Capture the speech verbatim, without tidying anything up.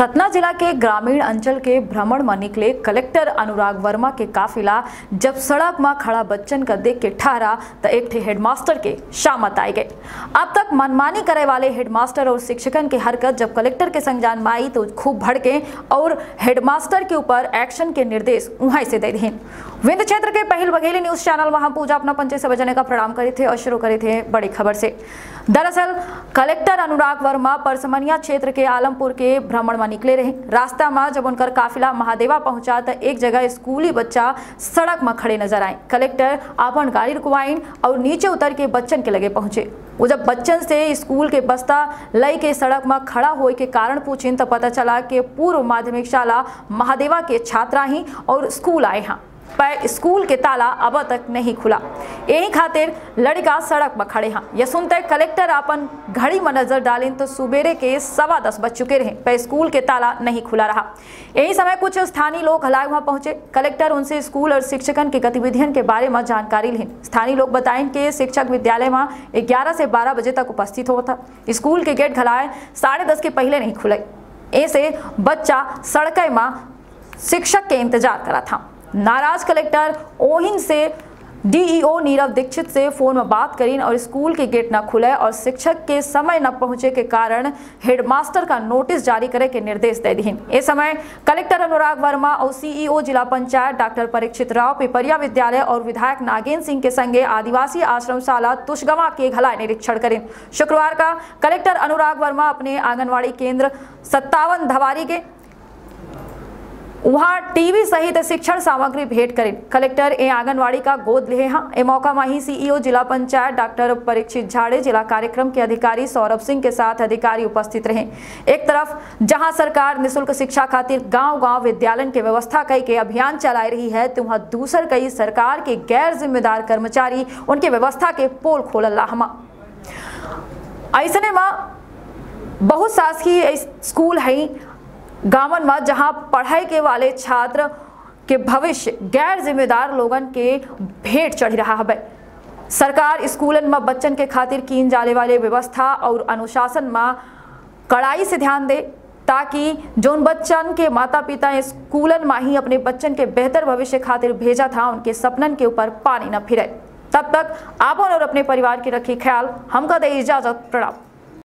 सतना जिला के ग्रामीण अंचल के भ्रमण में निकले कलेक्टर अनुराग वर्मा के काफिला जब सड़क में खड़ा बच्चन का देख के ठहरा तो एक हेडमास्टर के शामत आई गए। अब तक मनमानी करे वाले हेडमास्टर और शिक्षकन के हरकत जब कलेक्टर के संज्ञान में आई तो खूब भड़के और हेडमास्टर के ऊपर एक्शन के निर्देश वहां से दे दिए। विंध्य क्षेत्र के पहल बघेली न्यूज चैनल वहां पूजा अपना पंचे से बजने का प्रणाम करे थे और शुरू करे थे बड़ी खबर से। दरअसल कलेक्टर अनुराग वर्मा परसमनिया क्षेत्र के आलमपुर के भ्रमण में निकले रहे। रास्ता में जब उनका काफिला महादेवा पहुंचा तो एक जगह स्कूली बच्चा सड़क में खड़े नजर आए। कलेक्टर अपन गाड़ी रुकवाइन और नीचे उतर के बच्चन के लगे पहुंचे। वो जब बच्चन से स्कूल के बस्ता लई के सड़क में खड़ा होए के कारण पूछिन तो पता चला कि पूर्व माध्यमिक शाला महादेवा के छात्रा ही और स्कूल आए हैं पर स्कूल के ताला अब तक नहीं खुला, यही खातिर लड़का सड़क में खड़े हैं। यह सुनते कलेक्टर अपन घड़ी में नजर डालें तो सुबेरे के सवा दस बज चुके रहे पर स्कूल के ताला नहीं खुला रहा। यही समय कुछ स्थानीय लोग हलाए वहां पहुंचे। कलेक्टर उनसे स्कूल और शिक्षकन की गतिविधियों के बारे में जानकारी लें। स्थानीय लोग बताएं कि शिक्षक विद्यालय में ग्यारह से बारह बजे तक उपस्थित होता, स्कूल के गेट हलाए साढ़े दस के पहले नहीं खुले, ऐसे बच्चा सड़क में शिक्षक के इंतजार करा था। नाराज कलेक्टर ओहिन से डीईओ नीरव दीक्षित से फोन में बात करीन और स्कूल के गेट न खुले और शिक्षक के समय न पहुंचे के कारण हेडमास्टर का नोटिस जारी करे के निर्देश दे दीन। इस समय कलेक्टर अनुराग वर्मा और सीईओ जिला पंचायत डॉक्टर परीक्षित राव पिपरिया विद्यालय और विधायक नागेंद्र सिंह के संगे आदिवासी आश्रमशाला तुष्गवा के घला निरीक्षण करें। शुक्रवार का कलेक्टर अनुराग वर्मा अपने आंगनबाड़ी केंद्र सत्तावन धवारी के वहाँ टीवी सहित शिक्षण सामग्री भेंट करें। कलेक्टर ए आंगनवाड़ी का गोद ले हाँ। ए मौका माही सीईओ जिला पंचायत डॉक्टर परीक्षित झाड़े जिला कार्यक्रम के अधिकारी सौरभ सिंह के साथ अधिकारी उपस्थित रहे। एक तरफ जहाँ सरकार निःशुल्क शिक्षा खातिर गांव-गांव विद्यालय के व्यवस्था कई के अभियान चला रही है तो वहाँ दूसर कई सरकार के गैर जिम्मेदार कर्मचारी उनके व्यवस्था के पोल खोलल हमा। ऐसने माँ बहुत शासकीय स्कूल है गामन में जहाँ पढ़ाई के वाले छात्र के भविष्य गैर जिम्मेदार लोगन के भेंट चढ़ी रहा है। सरकार स्कूलन में बच्चन के खातिर कीन जाने वाले व्यवस्था और अनुशासन में कड़ाई से ध्यान दे ताकि जोन बच्चन के माता पिता स्कूलन में ही अपने बच्चन के बेहतर भविष्य खातिर भेजा था उनके सपनन के ऊपर पानी न फिरे। तब तक आप और अपने परिवार की रखी ख्याल। हमका दे इजाजत। प्रणाम।